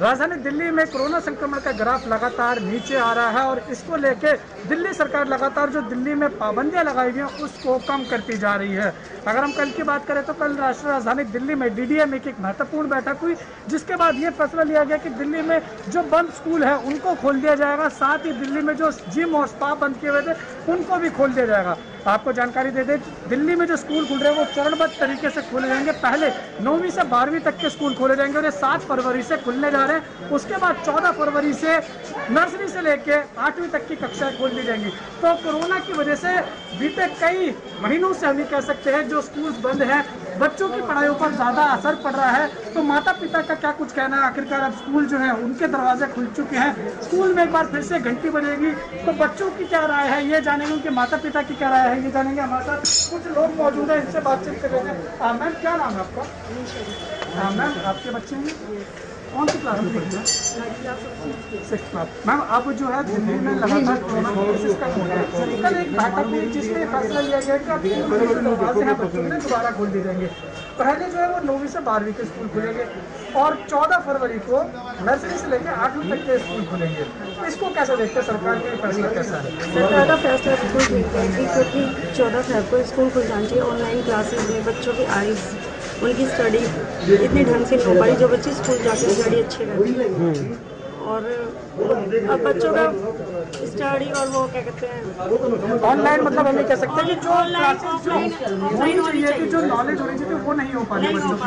राजधानी दिल्ली में कोरोना संक्रमण का ग्राफ लगातार नीचे आ रहा है और इसको लेके दिल्ली सरकार लगातार जो दिल्ली में पाबंदियां लगाई गई हैं उसको कम करती जा रही है। अगर हम कल की बात करें तो कल राष्ट्रीय राजधानी दिल्ली में डीडीए में एक महत्वपूर्ण बैठक हुई, जिसके बाद ये फैसला लिया गया कि दिल्ली में जो बंद स्कूल है उनको खोल दिया जाएगा, साथ ही दिल्ली में जो जिम और स्पा बंद किए हुए थे उनको भी खोल दिया जाएगा। आपको जानकारी दे दें दिल्ली में जो स्कूल खुल रहे हैं वो चरणबद्ध तरीके से खोले जाएंगे। पहले 9वीं से 12वीं तक के स्कूल खोले जाएंगे और ये 7 फरवरी से खुलने जा रहे हैं। उसके बाद 14 फरवरी से नर्सरी से लेके 8वीं तक की कक्षाएं खोल दी जाएंगी। तो कोरोना की वजह से बीते कई महीनों से हम ये कह सकते हैं जो स्कूल्स बंद हैं बच्चों की पढ़ाइयों पर ज़्यादा असर पड़ रहा है। तो माता पिता का क्या कुछ कहना है, आखिरकार अब स्कूल जो है उनके दरवाजे खुल चुके हैं, स्कूल में एक बार फिर से घंटी बजेगी तो बच्चों की क्या राय है ये जानेंगे, उनके माता पिता की क्या राय है ये जानेंगे। हमारे साथ कुछ लोग मौजूद हैं, इनसे बातचीत कर रहे हैं। मैम क्या नाम है आपका? मैम आपके बच्चे हैं कौन सी क्लास में? मैम आप जो है दिल्ली में लगातार कोरोना केसेस कम हो रहे हैं, कल एक बैठक हुई जिसमें फैसला लिया गया कि अब बच्चों ने दोबारा खोल दी जाएंगे। पहले जो है वो 9वीं से 12वीं के स्कूल खुलेंगे और 14 फरवरी को नर्सरी से लेकर 8वीं तक के स्कूल खुलेंगे। इसको कैसे देखते हैं, सरकार के फैसला कैसा है? सरकार का फैसला बिल्कुल ठीक है क्योंकि 14 फरवरी को स्कूल खुल जाना चाहिए। ऑनलाइन क्लासेज में बच्चों की आईज उनकी स्टडी इतने ढंग से हो पाई, जो बच्चे स्कूल जाकर स्टडी अच्छे करते और अब बच्चों का स्टडी और वो क्या कहते हैं ऑनलाइन, मतलब हम ये कह सकते हैं कि जो ऑफलाइन होनी चाहिए जो नॉलेज होनी चाहिए वो नहीं हो पा रही, विकास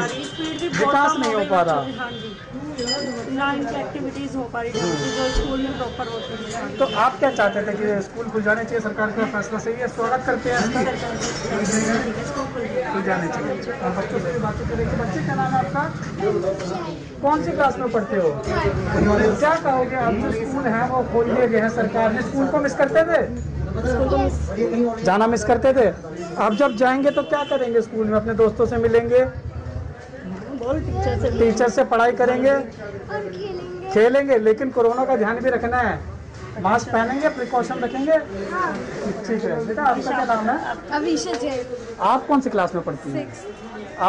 नहीं हो पा रहा, ना इनकी एक्टिविटीज़ हो पा रही जो स्कूल में प्रॉपर होती है। तो आप क्या चाहते थे कि स्कूल खुल जाने चाहिए, सरकार का फैसला सही है, स्वागत करते हैं, खुल जाने चाहिए। और बच्चों से बातें करेंगे। बच्चे क्या नाम है आपका, कौन सी क्लास में पढ़ते हो, क्या कहोगे आप जो स्कूल है वो खोल दिए गए हैं सरकार ने? स्कूल को मिस करते थे, जाना मिस करते थे? आप जब जाएंगे तो क्या करेंगे स्कूल में, अपने दोस्तों से मिलेंगे, टीचर से पढ़ाई करेंगे और खेलेंगे, लेकिन कोरोना का ध्यान भी रखना है, मास्क पहनेंगे, प्रिकॉशन रखेंगे। ठीक है बेटा, आपका क्या नाम है, आप कौन सी क्लास में पढ़ती हैं?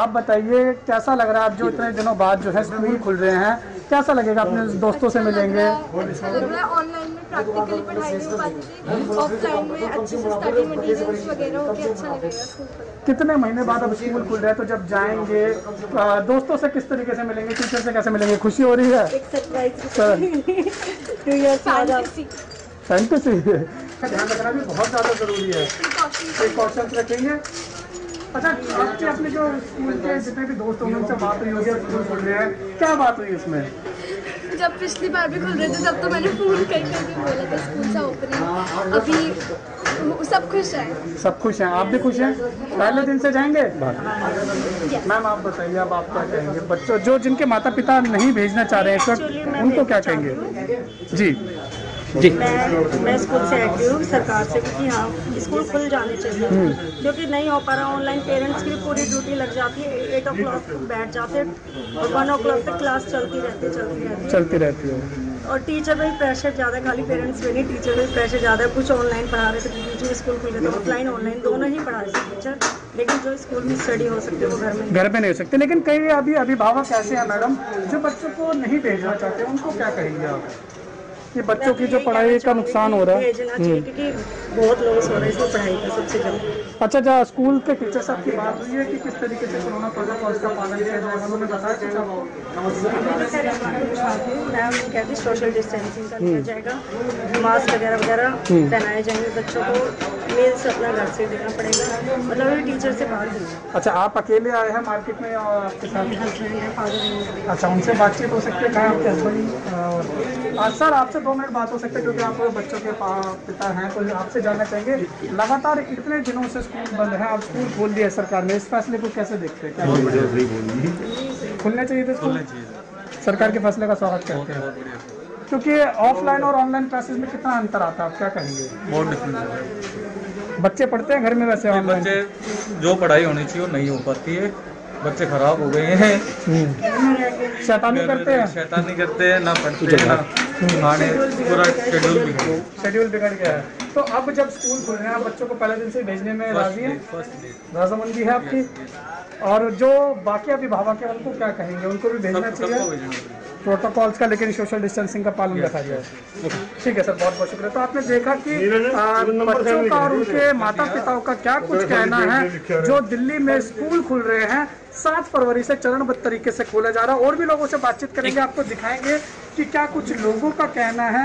आप बताइए कैसा लग रहा है, आप जो इतने दिनों बाद जो है स्कूल खुल रहे हैं, कैसा लगेगा, अपने दोस्तों से मिलेंगे? ऑनलाइन में प्रैक्टिकली पढ़ाई नहीं हो पाती, ऑफलाइन में अच्छे से स्टडी मटेरियल्स वगैरह होके अच्छा लगेगा। कितने महीने बाद अब स्कूल खुल रहा है तो जब जाएंगे दोस्तों से किस तरीके से मिलेंगे, टीचर से कैसे मिलेंगे, खुशी हो रही है? एक सरप्राइज ध्यान रखना भी बहुत ज़्यादा ज़रूरी है, प्रिकॉशंस रखेंगे। अच्छा, आपके अपने जो स्कूल के जितने भी दोस्त होंगे उनसे बात हुई होगी, स्कूल खुल रहे हैं, क्या बात हुई उसमें? जब पिछली बार भी खुल रहे थे तब तो मैंने फोन करके भी बोला था स्कूल सा ओपनिंग, अभी सब खुश हैं। सब खुश हैं, आप भी खुश हैं, पहले दिन से जाएंगे। मैम आप बताइए अब आप क्या कहेंगे, बच्चों जो जिनके माता पिता नहीं भेजना चाह रहे हैं सर उनको क्या कहेंगे? जी मैं स्कूल से एग्री हूँ सरकार से भी कि हाँ स्कूल खुल जाने चाहिए, क्योंकि नहीं हो पा रहा। ऑनलाइन पेरेंट्स की पूरी ड्यूटी लग जाती है, 8 o'clock बैठ जाते और 1 o'clock तक क्लास चलती रहती है और टीचर पर भी प्रेशर ज़्यादा, खाली पेरेंट्स पे नहीं, टीचर पर भी प्रेशर ज़्यादा है। कुछ ऑनलाइन पढ़ा रहे थे, बीच में स्कूल खुल रहे थे, ऑफलाइन ऑनलाइन दोनों ही पढ़ा रहे थे टीचर, लेकिन जो स्कूल में स्टडी हो सकती है वो घर में नहीं हो सकते। लेकिन कई अभी अभिभावक ऐसे हैं मैडम जो बच्चों को नहीं भेजना चाहते, उनको क्या कहेंगे आप? ये बच्चों की जो पढ़ाई का नुकसान हो रहा है, क्योंकि बहुत लॉस हो रहा है इसमें पढ़ाई का सबसे ज़्यादा। अच्छा, जहाँ स्कूल के टीचर साहब की बात हुई है कि किस तरीके से कोरोना प्रोटोकॉल का पालन किया जाएगा, उन्होंने बताया कि मैम कहती सोशल डिस्टेंसिंग का किया जाएगा, मास्क वगैरह वगैरह पहनाए जाएंगे, बच्चों को मील्स अपना घर से देना पड़ेगा, मतलब टीचर से बात हुई। अच्छा, आप अकेले आए हैं मार्केट में और आपके साथ हस्बैंड है, फादर? अच्छा, उनसे बातचीत हो सकती है? कहाँ आपके हस्बैंड? सर आपसे 2 मिनट बात हो सकते हैं क्योंकि आप बच्चों के पिता हैं, तो आपसे जानना चाहेंगे लगातार इतने दिनों से स्कूल बंद है, आप स्कूल खोल दिया सरकार ने, इस फैसले को कैसे देखते हैं? क्या खुलना चाहिए था स्कूल? सरकार के फैसले का स्वागत करते हैं क्योंकि ऑफलाइन और ऑनलाइन क्लासेस में कितना अंतर आता है, आप क्या कहेंगे? बहुत डिफरेंस, बच्चे पढ़ते हैं घर में, वैसे बच्चे जो पढ़ाई होनी चाहिए वो नहीं हो पाती है, बच्चे खराब हो गए हैं, शैतानी करते हैं ना पढ़ते हैं ना, पूरा शेड्यूल बिगड़ गया है। तो अब जब स्कूल खुल रहे हैं, आप बच्चों को पहले दिन से भेजने में राजी हैं, राजामंदी है आपकी, और जो बाकी अभिभावक हैं उनको क्या कहेंगे? उनको भी भेजना चाहिए प्रोटोकॉल्स का, लेकिन सोशल डिस्टेंसिंग का पालन रखा जाए। ठीक है सर, बहुत बहुत शुक्रिया। तो आपने देखा कि बच्चों का और उनके माता पिताओं का क्या कुछ कहना है, जो दिल्ली में स्कूल खुल रहे हैं 7 फरवरी से चरणबद्ध तरीके से खोला जा रहा है। और भी लोगों से बातचीत करेंगे, आपको दिखाएंगे कि क्या कुछ लोगों का कहना है,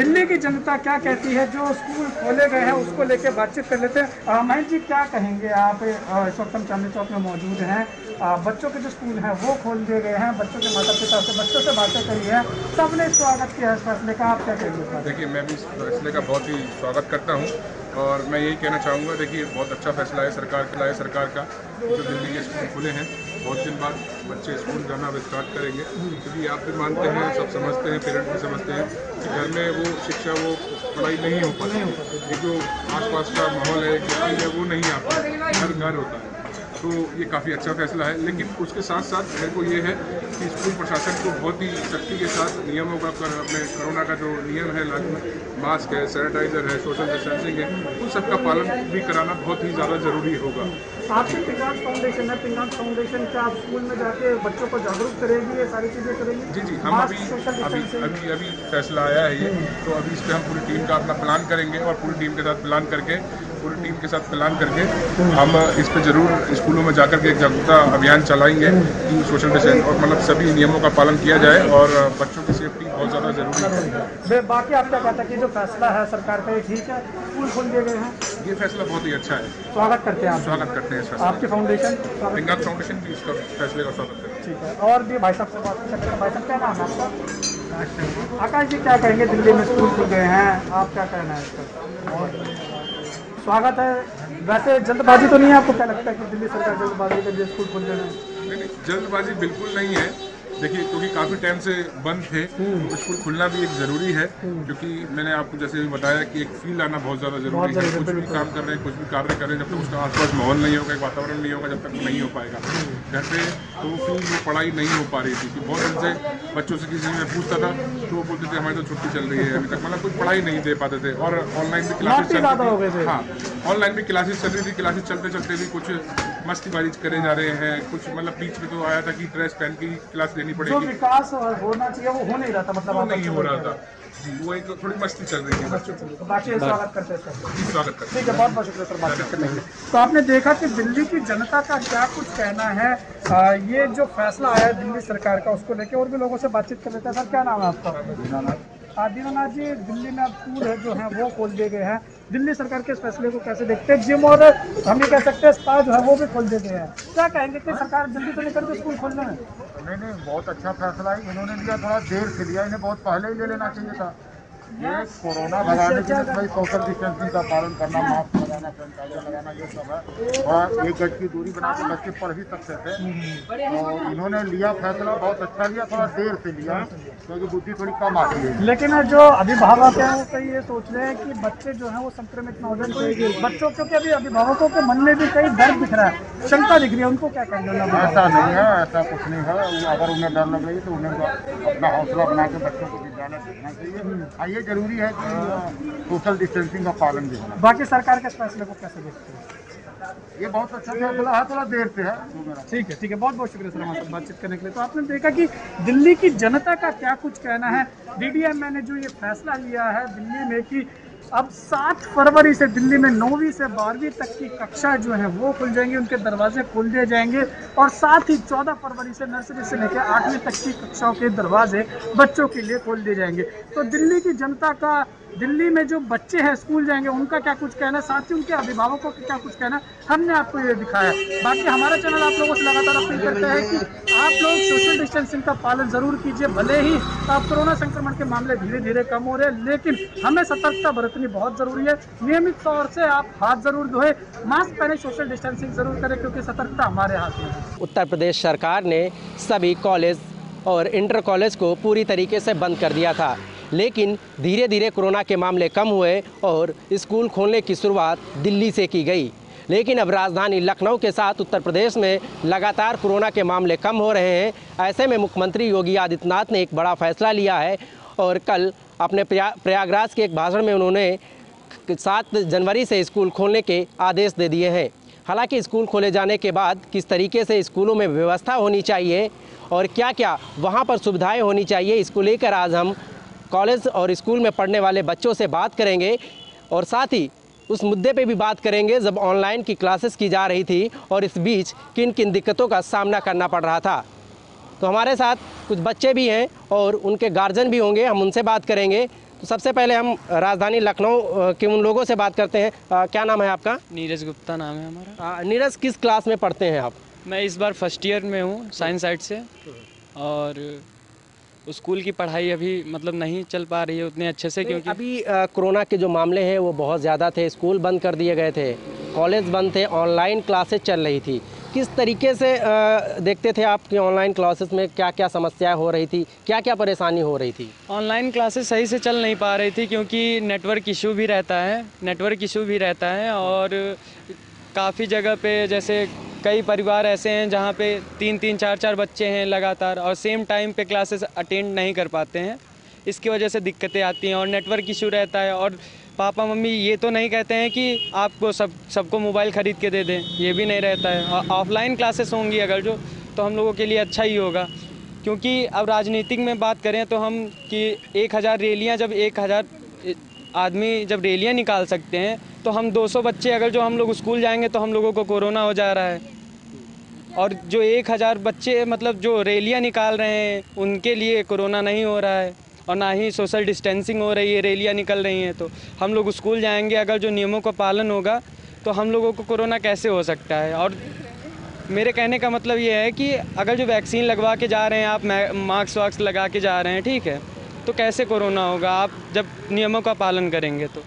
दिल्ली की जनता क्या कहती है जो स्कूल खोले गए हैं, उसको लेके बातचीत कर लेते हैं। महेश जी, क्या कहेंगे आप? इस वक्त हम चांदनी चौक में मौजूद हैं, बच्चों के जो स्कूल हैं वो खोल दिए गए हैं, बच्चों के माता पिता से बच्चों से बातें करी है, सबने स्वागत किया है इस फैसले का, आप क्या कहेंगे? देखिए, मैं भी इस फैसले का बहुत ही स्वागत करता हूँ और मैं यही कहना चाहूँगा, देखिए बहुत अच्छा फैसला है सरकार का, जो दिल्ली के स्कूल खुले हैं। बहुत दिन बाद बच्चे स्कूल जाना अब स्टार्ट करेंगे, क्योंकि आप भी मानते हैं, सब समझते हैं, पेरेंट्स भी समझते हैं कि घर में वो शिक्षा वो पढ़ाई नहीं हो पाती, एक जो आसपास का माहौल है, खेती है, वो नहीं आता, हर घर होता है। तो ये काफ़ी अच्छा फैसला है, लेकिन उसके साथ साथ मेरे को ये है कि स्कूल प्रशासन को बहुत ही सख्ती के साथ नियमों का, अपने कोरोना का जो नियम है लागू, मास्क है, सैनिटाइज़र है, सोशल डिस्टेंसिंग है, उन सब का पालन भी कराना बहुत ही ज़्यादा ज़रूरी होगा। आपकी पिंगास फाउंडेशन है, पिंगास फाउंडेशन क्या आप स्कूल में जाके बच्चों को जागरूक करेगी, ये सारी चीज़ें करेंगी? जी, हम अभी फैसला आया है ये, तो अभी इस पर हम पूरी टीम का अपना प्लान करेंगे और पूरी टीम के साथ प्लान करके हम इस पे जरूर स्कूलों में जाकर के एक जागरूकता अभियान चलाएंगे कि सोशल डिस्टेंस और मतलब सभी नियमों का पालन किया जाए और बच्चों की सेफ्टी बहुत ज़्यादा जरूरी है। बाकी आपका कहता है कि जो फैसला है सरकार का ये ठीक है, स्कूल खोल दिए गए हैं, ये फैसला बहुत ही अच्छा है, स्वागत करते हैं। आप स्वागत करते हैं आपकी फाउंडेशन, पिंगास फाउंडेशन भी इसका फैसले का स्वागत करते हैं। ठीक है, और भी भाई साहब से बात करते हैं। भाई साहब, क्या नाम है आपका? आकाश जी, क्या कहेंगे? दिल्ली में स्कूल खुल गए हैं, आप क्या कहना है इसका? और स्वागत है। वैसे जल्दबाजी तो नहीं है, आपको क्या लगता है कि दिल्ली सरकार जल्दबाजी के लिए स्कूल खोल रहे हैं? नहीं, जल्दबाजी बिल्कुल नहीं है। देखिए, क्योंकि काफ़ी टाइम से बंद थे, तो स्कूल खुलना भी एक ज़रूरी है, क्योंकि मैंने आपको जैसे भी बताया कि एक फील आना बहुत ज़्यादा ज़रूरी है। कुछ भी काम कर रहे हैं, कुछ भी कार्य कर रहे हैं, जब तक उसका आसपास माहौल नहीं होगा, एक वातावरण नहीं होगा, जब तक नहीं हो पाएगा। घर पे तो फील में पढ़ाई नहीं हो पा रही थी, कि बहुत दिन से बच्चों से किसी में पूछता था तो बोलते थे हमारी तो छुट्टी चल रही है अभी तक, मतलब कुछ पढ़ाई नहीं दे पाते थे। और ऑनलाइन भी क्लासेस चल रही, हाँ ऑनलाइन भी क्लासेस चल रही थी, क्लासेस चलते चलते भी कुछ मस्तीबाजी करे जा रहे हैं, कुछ मतलब बीच में तो आया था कि ड्रेस पहन के क्लास लेनी पड़ेगी, जो विकास होना चाहिए वो हो नहीं रहा था, मतलब नहीं हो रहा था, वो एक थोड़ी मस्ती चल रही है। बाकी स्वागत करते हैं सर, स्वागत करते हैं। ठीक है, बहुत बहुत शुक्रिया सर, बातचीत करेंगे। तो आपने देखा कि दिल्ली की जनता का क्या कुछ कहना है, ये जो फैसला आया है दिल्ली सरकार का उसको लेके, और भी लोगों से बातचीत कर लेते हैं। सर, क्या नाम है आपका? आदिनाथ जी, दिल्ली में स्कूल है जो है वो खोल दिए गए हैं, दिल्ली सरकार के इस फैसले को कैसे देखते हैं? जिम और हम ये कह सकते हैं स्पा जो है वो भी खोल दिए गए हैं, क्या कहेंगे कि सरकार जल्दी तो नहीं करके स्कूल खोलने में? नहीं, बहुत अच्छा फैसला है, इन्होंने लिया, थोड़ा देर से लिया, इन्हें बहुत पहले ही ले लेना चाहिए था। ये कोरोना भगाने के लिए भाई सोशल डिस्टेंसिंग का पालन करना, मास्क लगाना, सैनिटाइजर लगाना, ये सब है, और 1 गज की दूरी बना के बच्चे पढ़ भी सकते थे, और इन्होंने लिया फैसला बहुत अच्छा लिया, थोड़ा देर से लिया क्योंकि बुद्धि थोड़ी कम आती है। लेकिन जो अभिभावक हैं वो ये सोच रहे हैं कि बच्चे जो हैं वो संक्रमित ना हो जाए, बच्चों को क्या, अभिभावकों के मन में भी कई डर दिख रहा है, शंका दिख रही है, उनको क्या करना? ऐसा नहीं है, ऐसा कुछ नहीं है, अगर उन्हें डर लग रही है तो उन्हें अपना हौसला बना के बच्चों को विद्यालय भेजना चाहिए। ये जरूरी है कि सोशल डिस्टेंसिंग का पालन भी होना। बाकी सरकार के फैसले को कैसे देखते हैं? ये बहुत अच्छा फैसला है, थोड़ा देर से है। ठीक है, ठीक है, बहुत बहुत शुक्रिया सर हमारे साथ बातचीत करने के लिए। तो आपने देखा कि दिल्ली की जनता का क्या कुछ कहना है। डीडीए ने जो ये फैसला लिया है दिल्ली में कि अब 7 फरवरी से दिल्ली में 9वीं से 12वीं तक की कक्षा जो है वो खुल जाएंगी, उनके दरवाजे खोल दिए जाएंगे, और साथ ही 14 फरवरी से नर्सरी से लेकर 8वीं तक की कक्षाओं के दरवाजे बच्चों के लिए खोल दिए जाएंगे। तो दिल्ली की जनता का, दिल्ली में जो बच्चे हैं स्कूल जाएंगे उनका क्या कुछ कहना है, साथ ही उनके अभिभावकों का क्या कुछ कहना है, हमने आपको ये दिखाया। बाकी हमारा चैनल आप लोगों से लगातार अपील करता है कि आप लोग सोशल डिस्टेंसिंग का पालन ज़रूर कीजिए। भले ही आप कोरोना संक्रमण के मामले धीरे धीरे कम हो रहे हैं, लेकिन हमें सतर्कता बरतनी बहुत ज़रूरी है। नियमित तौर से आप हाथ ज़रूर धोएं, मास्क पहने, सोशल डिस्टेंसिंग ज़रूर करें, क्योंकि सतर्कता हमारे हाथ में है। उत्तर प्रदेश सरकार ने सभी कॉलेज और इंटर कॉलेज को पूरी तरीके से बंद कर दिया था, लेकिन धीरे धीरे कोरोना के मामले कम हुए और स्कूल खोलने की शुरुआत दिल्ली से की गई। लेकिन अब राजधानी लखनऊ के साथ उत्तर प्रदेश में लगातार कोरोना के मामले कम हो रहे हैं। ऐसे में मुख्यमंत्री योगी आदित्यनाथ ने एक बड़ा फैसला लिया है और कल अपने प्रयागराज के एक भाषण में उन्होंने 7 जनवरी से स्कूल खोलने के आदेश दे दिए हैं। हालांकि स्कूल खोले जाने के बाद किस तरीके से स्कूलों में व्यवस्था होनी चाहिए और क्या क्या वहाँ पर सुविधाएँ होनी चाहिए, इसको लेकर आज हम कॉलेज और स्कूल में पढ़ने वाले बच्चों से बात करेंगे और साथ ही उस मुद्दे पे भी बात करेंगे जब ऑनलाइन की क्लासेस की जा रही थी और इस बीच किन किन दिक्कतों का सामना करना पड़ रहा था। तो हमारे साथ कुछ बच्चे भी हैं और उनके गार्जियन भी होंगे, हम उनसे बात करेंगे। तो सबसे पहले हम राजधानी लखनऊ के उन लोगों से बात करते हैं। क्या नाम है आपका? नीरज गुप्ता नाम है हमारा। नीरज, किस क्लास में पढ़ते हैं आप? मैं इस बार फर्स्ट ईयर में हूँ साइंस साइड से, और स्कूल की पढ़ाई अभी मतलब नहीं चल पा रही है उतने अच्छे से, क्योंकि अभी कोरोना के जो मामले हैं वो बहुत ज़्यादा थे। स्कूल बंद कर दिए गए थे, कॉलेज बंद थे, ऑनलाइन क्लासेस चल रही थी। किस तरीके से देखते थे आप कि ऑनलाइन क्लासेस में क्या क्या समस्याएं हो रही थी, क्या क्या परेशानी हो रही थी? ऑनलाइन क्लासेस सही से चल नहीं पा रही थी क्योंकि नेटवर्क इशू भी रहता है और काफ़ी जगह पर जैसे कई परिवार ऐसे हैं जहाँ पे 3-3, 4-4 बच्चे हैं लगातार और सेम टाइम पे क्लासेस अटेंड नहीं कर पाते हैं। इसकी वजह से दिक्कतें आती हैं और नेटवर्क इशू रहता है। और पापा मम्मी ये तो नहीं कहते हैं कि आपको सबको मोबाइल ख़रीद के दे दें, ये भी नहीं रहता है। और ऑफलाइन क्लासेस होंगी अगर जो, तो हम लोगों के लिए अच्छा ही होगा, क्योंकि अब राजनीतिक में बात करें तो हम कि 1000 रैलियाँ, जब 1000 आदमी जब रैलियाँ निकाल सकते हैं तो हम 200 बच्चे अगर जो हम लोग स्कूल जाएंगे तो हम लोगों को कोरोना हो जा रहा है। और जो 1000 बच्चे मतलब जो रैलियाँ निकाल रहे हैं उनके लिए कोरोना नहीं हो रहा है और ना ही सोशल डिस्टेंसिंग हो रही है, रैलियाँ निकल रही हैं। तो हम लोग स्कूल जाएंगे अगर जो नियमों का पालन होगा तो हम लोगों को कोरोना कैसे हो सकता है। और मेरे कहने का मतलब ये है कि अगर जो वैक्सीन लगवा के जा रहे हैं आप, मास्क लगा के जा रहे हैं, ठीक है, तो कैसे कोरोना होगा आप जब नियमों का पालन करेंगे। तो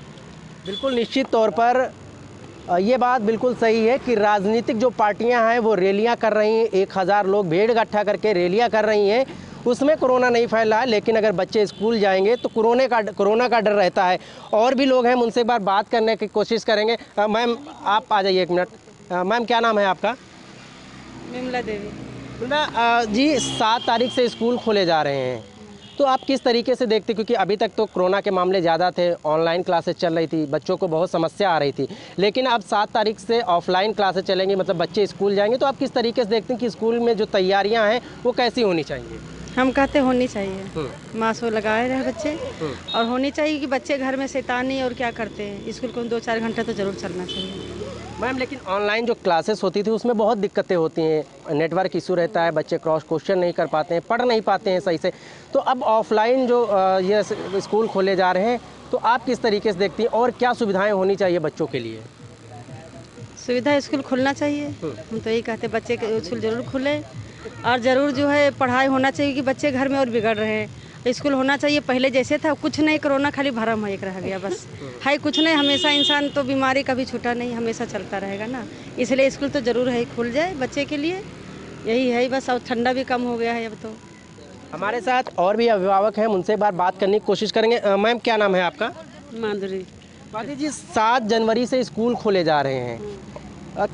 बिल्कुल निश्चित तौर पर ये बात बिल्कुल सही है कि राजनीतिक जो पार्टियां हैं वो रैलियां कर रही हैं, 1000 लोग भीड़ इकट्ठा करके रैलियां कर रही हैं, उसमें कोरोना नहीं फैल रहा है। लेकिन अगर बच्चे स्कूल जाएंगे तो कोरोना का डर रहता है। और भी लोग हैं, हम उनसे एक बार बात करने की कोशिश करेंगे। मैम आप आ जाइए एक मिनट। मैम क्या नाम है आपका? विमला देवी। विमला जी, 7 तारीख से स्कूल खोले जा रहे हैं, तो आप किस तरीके से देखते, क्योंकि अभी तक तो कोरोना के मामले ज़्यादा थे, ऑनलाइन क्लासेस चल रही थी, बच्चों को बहुत समस्या आ रही थी, लेकिन अब 7 तारीख से ऑफलाइन क्लासेस चलेंगी, मतलब बच्चे स्कूल जाएंगे, तो आप किस तरीके से देखते हैं कि स्कूल में जो तैयारियां हैं वो कैसी होनी चाहिए? हम कहते होनी चाहिए, मास्क लगाए रहे बच्चे, और होनी चाहिए कि बच्चे घर में शैतानी और क्या करते हैं, स्कूल को 2-4 घंटा तो ज़रूर चलना चाहिए। मैम लेकिन ऑनलाइन जो क्लासेस होती थी उसमें बहुत दिक्कतें होती हैं, नेटवर्क इशू रहता है, बच्चे क्रॉस क्वेश्चन नहीं कर पाते हैं, पढ़ नहीं पाते हैं सही से। तो अब ऑफलाइन जो ये स्कूल खोले जा रहे हैं तो आप किस तरीके से देखती हैं और क्या सुविधाएं होनी चाहिए बच्चों के लिए? सुविधा स्कूल खुलना चाहिए, हम तो यही कहते हैं बच्चे के स्कूल ज़रूर खुले और ज़रूर जो है पढ़ाई होना चाहिए कि बच्चे घर में और बिगड़ रहे हैं। स्कूल होना चाहिए पहले जैसे था, कुछ नहीं, कोरोना खाली भरम है, एक रह गया बस है, कुछ नहीं। हमेशा इंसान तो बीमारी कभी छूटा नहीं, हमेशा चलता रहेगा ना, इसलिए स्कूल तो ज़रूर है, खुल जाए बच्चे के लिए, यही है बस। और ठंडा भी कम हो गया है अब तो। हमारे साथ और भी अभिभावक हैं, उनसे एक बार बात करने की कोशिश करेंगे। मैम क्या नाम है आपका? माधुरी। माधुरी जी, 7 जनवरी से स्कूल खोले जा रहे हैं,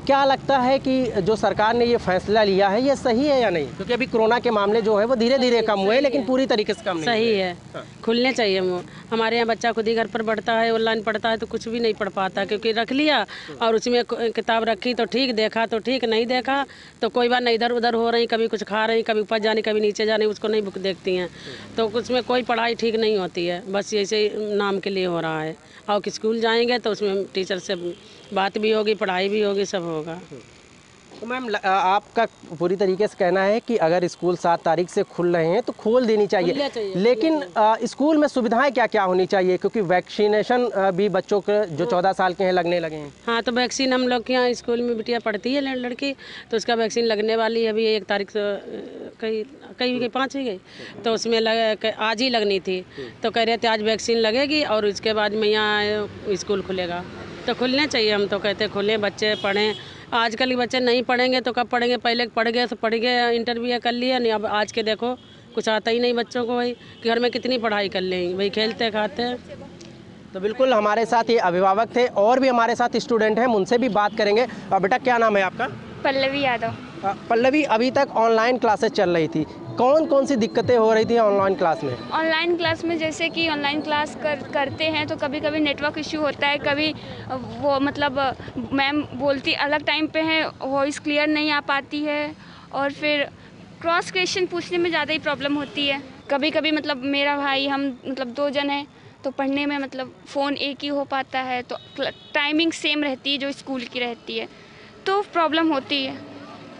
क्या लगता है कि जो सरकार ने ये फैसला लिया है ये सही है या नहीं? क्योंकि अभी कोरोना के मामले जो है वो धीरे धीरे कम हुए, लेकिन पूरी तरीके से कम नहीं। सही है, हाँ। खुलने चाहिए। हमारे यहाँ बच्चा खुद ही घर पर पढ़ता है, ऑनलाइन पढ़ता है तो कुछ भी नहीं पढ़ पाता, क्योंकि रख लिया और उसमें किताब रखी तो ठीक, देखा तो ठीक, नहीं देखा तो कोई बात नहीं, इधर उधर हो रही, कभी कुछ खा रही, कभी ऊपर जाने, कभी नीचे जाने, उसको नहीं बुक देखती हैं, तो उसमें कोई पढ़ाई ठीक नहीं होती है, बस ऐसे नाम के लिए हो रहा है। और स्कूल जाएंगे तो उसमें टीचर से बात भी होगी, पढ़ाई भी होगी, सब होगा। तो मैम आपका पूरी तरीके से कहना है कि अगर स्कूल 7 तारीख से खुल रहे हैं तो खोल देनी चाहिए, लेकिन स्कूल में सुविधाएं क्या क्या होनी चाहिए? क्योंकि वैक्सीनेशन भी बच्चों के जो 14 साल के हैं लगने लगे हैं। हाँ, तो वैक्सीन हम लोग के यहाँ स्कूल में बिटिया पढ़ती है लड़की, तो उसका वैक्सीन लगने वाली है अभी 1 तारीख से, कई 5 ही गई, तो उसमें आज ही लगनी थी, तो कह रहे थे आज वैक्सीन लगेगी और उसके बाद में यहाँ स्कूल खुलेगा। तो खुलना चाहिए, हम तो कहते हैं खुलें, बच्चे पढ़ें। आजकल के बच्चे नहीं पढ़ेंगे तो कब पढ़ेंगे, पहले पढ़ गए तो पढ़ गए, इंटरव्यू कर लिए, नहीं अब आज के देखो कुछ आता ही नहीं बच्चों को, वही घर में कितनी पढ़ाई कर लेंगे, वही खेलते खाते हैं। तो बिल्कुल हमारे साथ ये अभिभावक थे, और भी हमारे साथ स्टूडेंट हैं, उनसे भी बात करेंगे। बेटा क्या नाम है आपका? पल्लवी यादव। पल्लवी, अभी तक ऑनलाइन क्लासेस चल रही थी, कौन कौन सी दिक्कतें हो रही थी ऑनलाइन क्लास में? ऑनलाइन क्लास में जैसे कि ऑनलाइन क्लास करते हैं तो कभी कभी नेटवर्क इश्यू होता है, कभी वो मतलब मैम बोलती अलग टाइम पे है, वॉइस क्लियर नहीं आ पाती है, और फिर क्रॉस क्वेश्चन पूछने में ज़्यादा ही प्रॉब्लम होती है। कभी कभी मतलब मेरा भाई, हम मतलब 2 जन हैं तो पढ़ने में मतलब फ़ोन एक ही हो पाता है, तो टाइमिंग सेम रहती है जो स्कूल की रहती है, तो प्रॉब्लम होती है।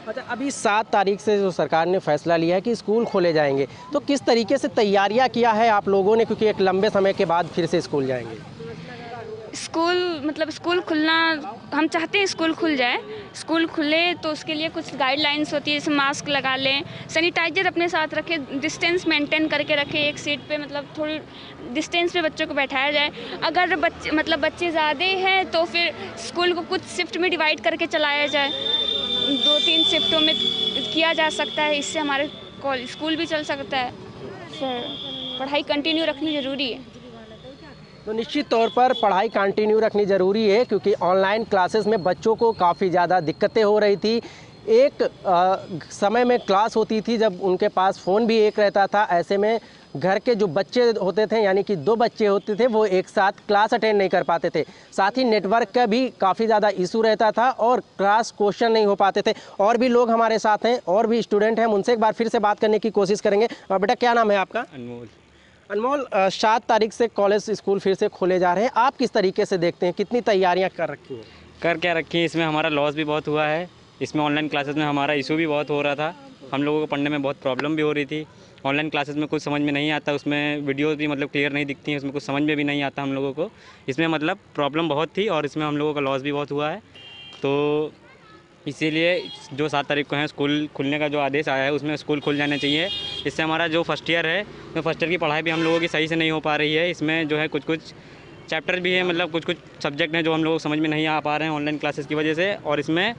अच्छा, अभी 7 तारीख से जो सरकार ने फैसला लिया है कि स्कूल खोले जाएंगे, तो किस तरीके से तैयारियां किया है आप लोगों ने, क्योंकि एक लंबे समय के बाद फिर से स्कूल जाएंगे? स्कूल मतलब स्कूल खुलना हम चाहते हैं, स्कूल खुल जाए। स्कूल खुले तो उसके लिए कुछ गाइडलाइंस होती है, जैसे मास्क लगा लें, सैनिटाइजर अपने साथ रखें, डिस्टेंस मेंटेन करके रखें, एक सीट पे मतलब थोड़ी डिस्टेंस पे बच्चों को बैठाया जाए। अगर बच्चे ज़्यादा हैं तो फिर स्कूल को कुछ शिफ्ट में डिवाइड करके चलाया जाए, 2-3 शिफ्टों में किया जा सकता है, इससे हमारे स्कूल भी चल सकता है। पढ़ाई कंटिन्यू रखनी ज़रूरी है। तो निश्चित तौर पर पढ़ाई कंटिन्यू रखनी ज़रूरी है, क्योंकि ऑनलाइन क्लासेस में बच्चों को काफ़ी ज़्यादा दिक्कतें हो रही थी। एक समय में क्लास होती थी जब उनके पास फ़ोन भी एक रहता था, ऐसे में घर के जो बच्चे होते थे, यानी कि 2 बच्चे होते थे, वो एक साथ क्लास अटेंड नहीं कर पाते थे। साथ ही नेटवर्क का भी काफ़ी ज़्यादा इशू रहता था और क्लास क्वेश्चन नहीं हो पाते थे। और भी लोग हमारे साथ हैं, और भी स्टूडेंट हैं, उनसे एक बार फिर से बात करने की कोशिश करेंगे। और बेटा, क्या नाम है आपका? अनमोल। अनमोल, 7 तारीख से कॉलेज स्कूल फिर से खोले जा रहे हैं, आप किस तरीके से देखते हैं, कितनी तैयारियां कर रखी हैं? कर क्या रखी हैं, इसमें हमारा लॉस भी बहुत हुआ है, इसमें ऑनलाइन क्लासेस में हमारा इशू भी बहुत हो रहा था, हम लोगों को पढ़ने में बहुत प्रॉब्लम भी हो रही थी। ऑनलाइन क्लासेस में कुछ समझ में नहीं आता, उसमें वीडियोज़ भी मतलब क्लियर नहीं दिखती हैं, उसमें कुछ समझ में भी नहीं आता हम लोगों को, इसमें मतलब प्रॉब्लम बहुत थी और इसमें हम लोगों का लॉस भी बहुत हुआ है। तो इसीलिए जो 7 तारीख को है स्कूल खुलने का जो आदेश आया है उसमें स्कूल खुल जाना चाहिए। इससे हमारा जो फर्स्ट ईयर है, तो फर्स्ट ईयर की पढ़ाई भी हम लोगों की सही से नहीं हो पा रही है। इसमें जो है कुछ कुछ चैप्टर भी है, मतलब कुछ कुछ सब्जेक्ट हैं जो हम लोगों को समझ में नहीं आ पा रहे हैं ऑनलाइन क्लासेस की वजह से, और इसमें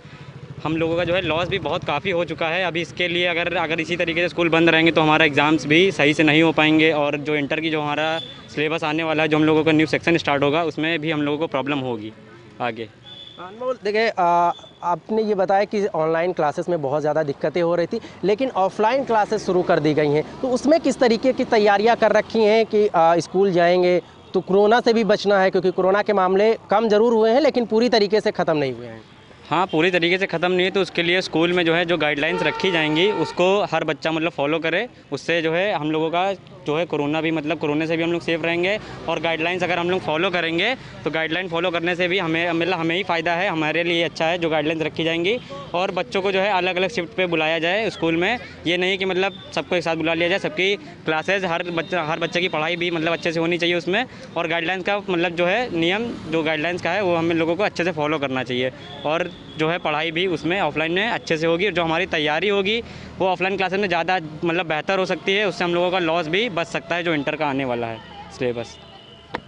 हम लोगों का जो है लॉस भी बहुत काफ़ी हो चुका है। अभी इसके लिए अगर इसी तरीके से स्कूल बंद रहेंगे तो हमारा एग्ज़ाम्स भी सही से नहीं हो पाएंगे, और जो इंटर की जो हमारा सिलेबस आने वाला है, जो हम लोगों का न्यू सेक्शन स्टार्ट होगा, उसमें भी हम लोगों को प्रॉब्लम होगी आगे। अनमोल, देखिए आपने ये बताया कि ऑनलाइन क्लासेस में बहुत ज़्यादा दिक्कतें हो रही थी, लेकिन ऑफलाइन क्लासेस शुरू कर दी गई हैं, तो उसमें किस तरीके की तैयारियां कर रखी हैं कि स्कूल जाएंगे तो कोरोना से भी बचना है, क्योंकि कोरोना के मामले कम ज़रूर हुए हैं लेकिन पूरी तरीके से ख़त्म नहीं हुए हैं। हाँ, पूरी तरीके से ख़त्म नहीं है, तो उसके लिए स्कूल में जो गाइडलाइंस रखी जाएंगी उसको हर बच्चा मतलब फॉलो करे, उससे हम लोगों का कोरोना भी मतलब कोरोना से भी हम लोग सेफ रहेंगे। और गाइडलाइंस अगर हम लोग फॉलो करेंगे तो गाइडलाइन फॉलो करने से भी हमें ही फ़ायदा है, हमारे लिए अच्छा है जो गाइडलाइंस रखी जाएंगी। और बच्चों को अलग अलग शिफ्ट पे बुलाया जाए स्कूल में, ये नहीं कि मतलब सबको एक साथ बुला लिया जाए। सबकी क्लासेज, हर बच्चे की पढ़ाई भी मतलब अच्छे से होनी चाहिए उसमें, और गाइडलाइंस का मतलब नियम जो गाइडलाइंस का है वो हम लोगों को अच्छे से फॉलो करना चाहिए। और पढ़ाई भी उसमें ऑफलाइन में अच्छे से होगी, और जो हमारी तैयारी होगी वो ऑफलाइन क्लासेस में ज़्यादा मतलब बेहतर हो सकती है, उससे हम लोगों का लॉस भी बच सकता है जो इंटर का आने वाला है सिलेबस।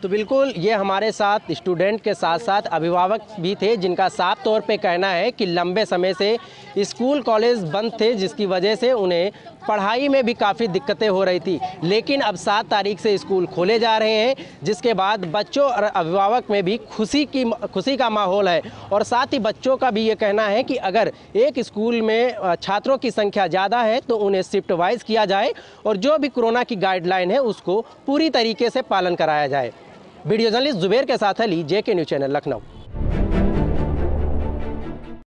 तो बिल्कुल ये हमारे साथ स्टूडेंट के साथ साथ अभिभावक भी थे, जिनका साफ तौर पे कहना है कि लंबे समय से स्कूल कॉलेज बंद थे, जिसकी वजह से उन्हें पढ़ाई में भी काफ़ी दिक्कतें हो रही थी। लेकिन अब 7 तारीख से स्कूल खोले जा रहे हैं, जिसके बाद बच्चों और अभिभावक में भी खुशी का माहौल है। और साथ ही बच्चों का भी ये कहना है कि अगर एक स्कूल में छात्रों की संख्या ज़्यादा है तो उन्हें शिफ्ट वाइज किया जाए, और जो भी कोरोना की गाइडलाइन है उसको पूरी तरीके से पालन कराया जाए। वीडियो जर्नलिस्ट जुबेर के साथ अली जे के न्यूज चैनल, लखनऊ।